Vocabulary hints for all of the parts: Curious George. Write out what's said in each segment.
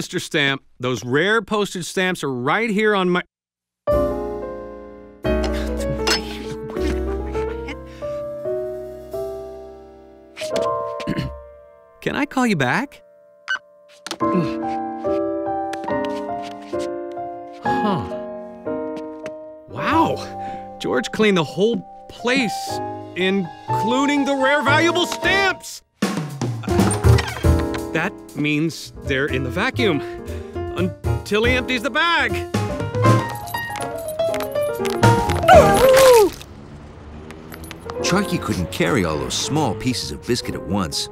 Mr. Stamp. Those rare postage stamps are right here on my... Can I call you back? Huh. Wow! George cleaned the whole place, including the rare valuable stamps! That means they're in the vacuum until he empties the bag. Chunky couldn't carry all those small pieces of biscuit at once.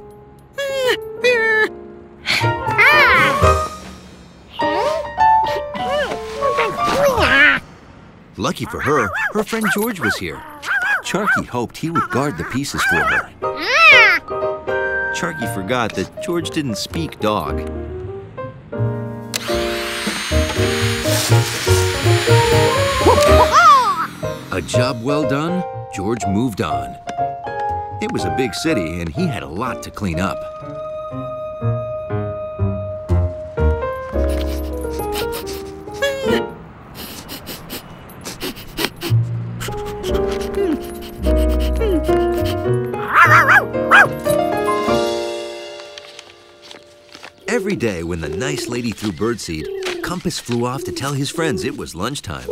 Lucky for her, her friend George was here. Chunky hoped he would guard the pieces for her. Chunky forgot that George didn't speak dog. A job well done, George moved on. It was a big city and he had a lot to clean up. Every day when the nice lady threw birdseed, Compass flew off to tell his friends it was lunchtime.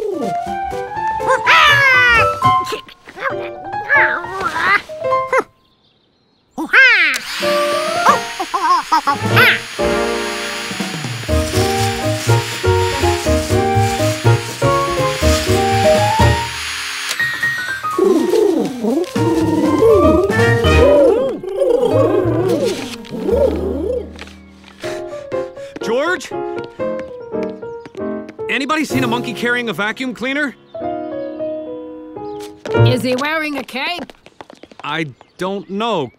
George? Anybody seen a monkey carrying a vacuum cleaner? Is he wearing a cape? I don't know.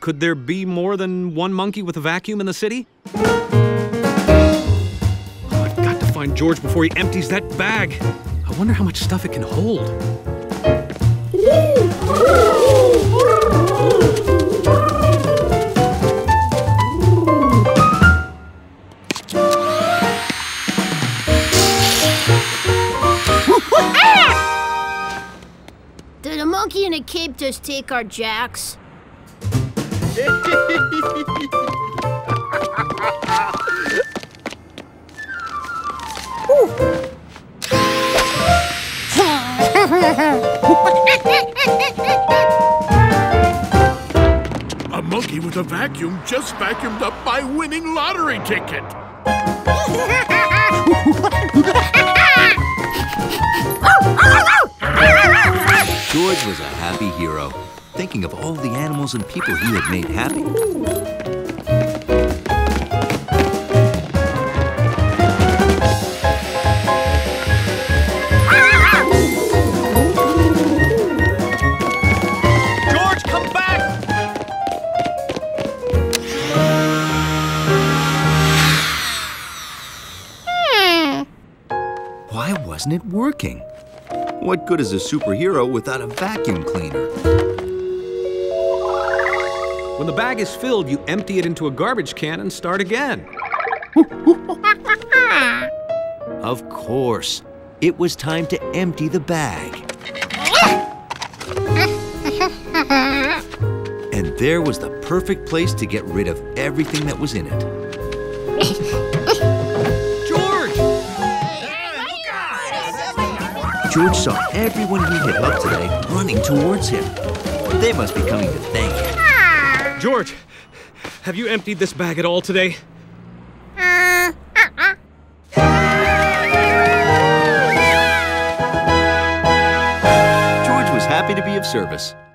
Could there be more than one monkey with a vacuum in the city? Oh, I've got to find George before he empties that bag. I wonder how much stuff it can hold. Did a monkey in a cape just take our jacks? A monkey with a vacuum just vacuumed up my winning lottery ticket. George was a happy hero, thinking of all the animals and people he had made happy. Why wasn't it working? What good is a superhero without a vacuum cleaner? When the bag is filled, you empty it into a garbage can and start again. Of course, it was time to empty the bag. And there was the perfect place to get rid of everything that was in it. George saw everyone he had helped today running towards him. They must be coming to thank him. George, have you emptied this bag at all today? George was happy to be of service.